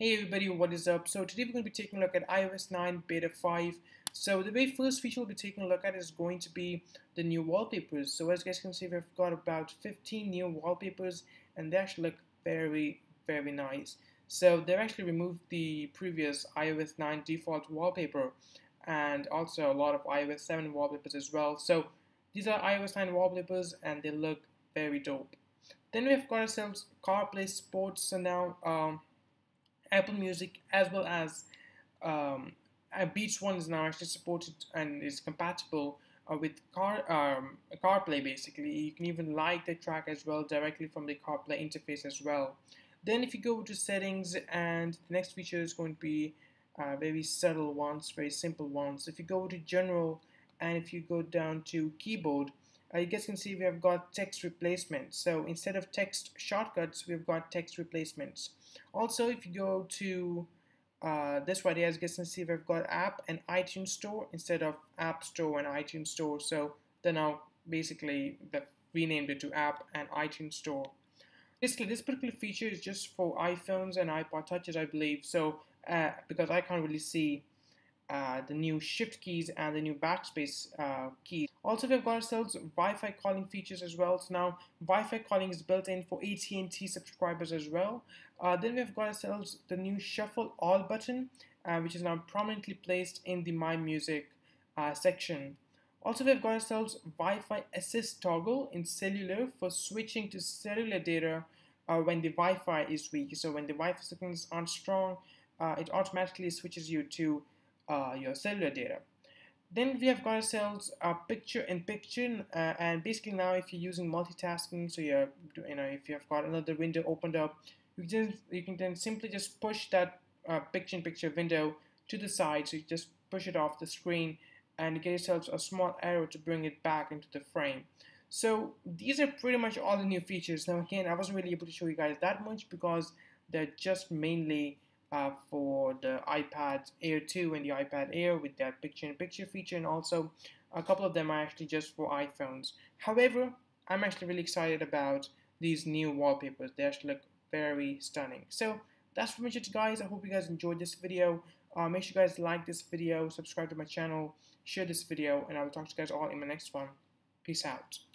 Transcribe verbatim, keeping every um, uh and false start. Hey everybody, what is up? So today we're going to be taking a look at iOS nine beta five. So the very first feature we'll be taking a look at is going to be the new wallpapers. So as you guys can see, we've got about fifteen new wallpapers and they actually look very, very nice. So they've actually removed the previous iOS nine default wallpaper and also a lot of iOS seven wallpapers as well. So these are iOS nine wallpapers and they look very dope. Then we've got ourselves CarPlay Sports, so now um, Apple Music as well as um, Beats one is now actually supported and is compatible uh, with car, um, CarPlay basically. You can even like the track as well directly from the CarPlay interface as well. Then if you go to settings, and the next feature is going to be uh, very subtle ones, very simple ones. If you go to general and if you go down to keyboard, Uh, you guys can see we have got text replacement. So instead of text shortcuts, we've got text replacements. Also, if you go to uh, this right here, as you guys can see, we've got app and iTunes Store instead of App Store and iTunes Store. So they're now basically they've renamed it to App and iTunes Store. Basically, this particular feature is just for iPhones and iPod Touches, I believe. So uh, because I can't really see Uh, the new shift keys and the new backspace uh, keys. Also, we've got ourselves Wi-Fi calling features as well. So now Wi-Fi calling is built in for A T and T subscribers as well. Uh, then we've got ourselves the new shuffle all button, uh, which is now prominently placed in the My Music uh, section. Also, we've got ourselves Wi-Fi assist toggle in cellular for switching to cellular data uh, when the Wi-Fi is weak. So when the Wi-Fi signals aren't strong, uh, it automatically switches you to Uh, your cellular data. Then we have got ourselves a picture in picture, uh, and basically now if you're using multitasking, so you're, you know, if you've got another window opened up, you can just, you can then simply just push that uh, picture in picture window to the side. So you just push it off the screen and you get yourselves a small arrow to bring it back into the frame. So these are pretty much all the new features. Now again, I wasn't really able to show you guys that much because they're just mainly Uh, for the iPad Air two and the iPad Air with that picture-in-picture feature, and also a couple of them are actually just for iPhones. However, I'm actually really excited about these new wallpapers. They actually look very stunning. So that's pretty much it, guys. I hope you guys enjoyed this video. Uh, make sure you guys like this video, subscribe to my channel, share this video, and I will talk to you guys all in my next one. Peace out.